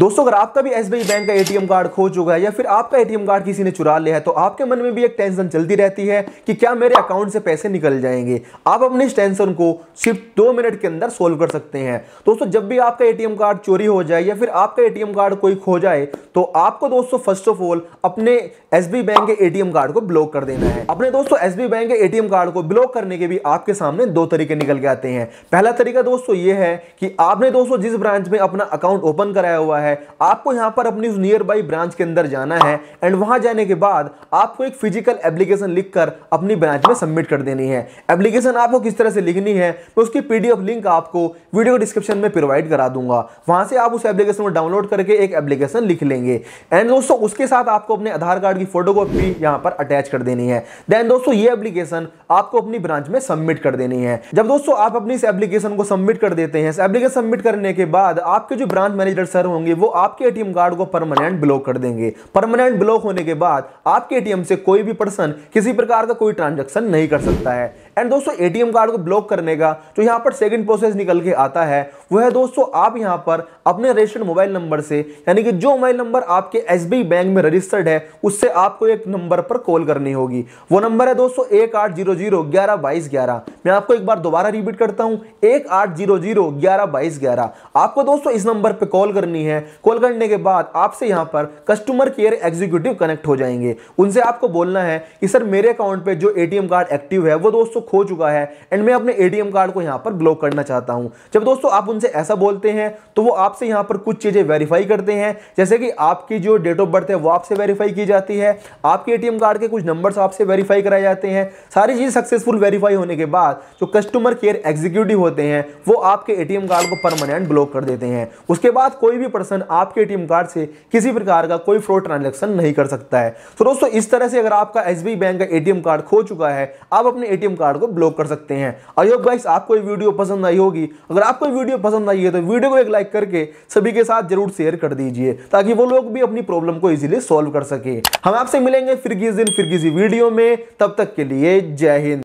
दोस्तों अगर आपका भी एसबीआई बैंक का एटीएम कार्ड खो चुका है या फिर आपका एटीएम कार्ड किसी ने चुरा लिया है तो आपके मन में भी एक टेंशन चलती रहती है कि क्या मेरे अकाउंट से पैसे निकल जाएंगे। आप अपने इस टेंशन को सिर्फ 2 मिनट के अंदर सोल्व कर सकते हैं। दोस्तों जब भी आपका एटीएम कार्ड चोरी हो जाए या फिर आपका एटीएम कार्ड कोई खो जाए तो आपको दोस्तों फर्स्ट ऑफ ऑल अपने एसबीआई बैंक के एटीएम कार्ड को ब्लॉक कर देना है। अपने दोस्तों एसबीआई बैंक के एटीएम कार्ड को ब्लॉक करने के भी आपके सामने 2 तरीके निकल के आते हैं। पहला तरीका दोस्तों ये है कि आपने दोस्तों जिस ब्रांच में अपना अकाउंट ओपन कराया हुआ है आपको यहां पर अपनी नियर बाई ब्रांच के अंदर जाना है एंड वहां जाने के बाद आपको एक फिजिकल एप्लीकेशन लिखकर अपनी ब्रांच में सबमिट कर देनी है। एप्लीकेशन आपको किस तरह से लिखनी है तो उसकी पीडीएफ लिंक आपको वीडियो डिस्क्रिप्शन में प्रोवाइड करा दूंगा। वहां से आप उस एप्लीकेशन को डाउनलोड करके एक एप्लीकेशन लिख लेंगे एंड दोस्तों उसके साथ आपको अपने आधार कार्ड की फोटोकॉपी यहां पर अटैच कर देनी है। देन दोस्तों ये एप्लीकेशन आपको अपनी ब्रांच में सबमिट कर देनी है। जब दोस्तों आप अपनी इस एप्लीकेशन को सबमिट कर देते हैं, एप्लीकेशन सबमिट करने के बाद आपके जो ब्रांच मैनेजर सर होंगे वो आपके एटीएम कार्ड को परमानेंट ब्लॉक कर देंगे। परमानेंट ब्लॉक होने के बाद आपके एटीएम से कोई भी पर्सन किसी प्रकार का कोई ट्रांजैक्शन नहीं कर सकता है। एंड दोस्तों एटीएम कार्ड को ब्लॉक करने का जो यहाँ पर सेकंड प्रोसेस निकल के आता है वह है दोस्तों आप यहाँ पर अपने रजिस्टर्ड मोबाइल नंबर से यानी कि जो मोबाइल नंबर आपके एसबीआई बैंक में रजिस्टर्ड है उससे आपको एक नंबर पर कॉल करनी होगी। वो नंबर है दोस्तों 1800112211। मैं आपको एक बार दोबारा रिपीट करता हूँ 1800112211। आपको दोस्तों इस नंबर पर कॉल करनी है। कॉल करने के बाद आपसे यहाँ पर कस्टमर केयर एग्जीक्यूटिव कनेक्ट हो जाएंगे। उनसे आपको बोलना है कि सर मेरे अकाउंट पे जो एटीएम कार्ड एक्टिव है वो दोस्तों खो चुका है एंड मैं अपने एटीएम कार्ड को यहाँ पर ब्लॉक करना चाहता हूँ। जब दोस्तों आप उनसे ऐसा बोलते हैं तो वो आपसे यहाँ पर कुछ चीजें वेरीफाई करते हैं, जैसे कि आपकी जो डेट ऑफ बर्थ है वो आपसे वेरीफाई की जाती है, आपके एटीएम कार्ड के कुछ नंबर्स आपसे वेरीफाई कराए जाते हैं। सारी चीजें सक्सेसफुल वेरीफाई होने के बाद जो कस्टमर केयर एग्जीक्यूटिव होते हैं वो आपके एटीएम कार्ड को परमानेंट ब्लॉक कर देते हैं। उसके बाद कोई भी पर्सन आपके एटीएम कार्ड से किसी प्रकार का कोई फ्रॉड ट्रांजैक्शन नहीं कर सकता है। तो दोस्तों इस तरह से अगर आपका एसबीआई बैंक का एटीएम कार्ड खो चुका है आप अपने एटीएम कार्ड को ब्लॉक कर सकते हैं। आई होप गाइस आपको ये वीडियो पसंद आई होगी। अगर आपको ये वीडियो पसंद आई है तो वीडियो को एक लाइक करके सभी के साथ जरूर शेयर कर दीजिए ताकि वो लोग भी अपनी प्रॉब्लम को इजीली सॉल्व कर सके। हम आपसे मिलेंगे फिर किसी दिन फिर किसी वीडियो में। तब तक के लिए जय हिंद।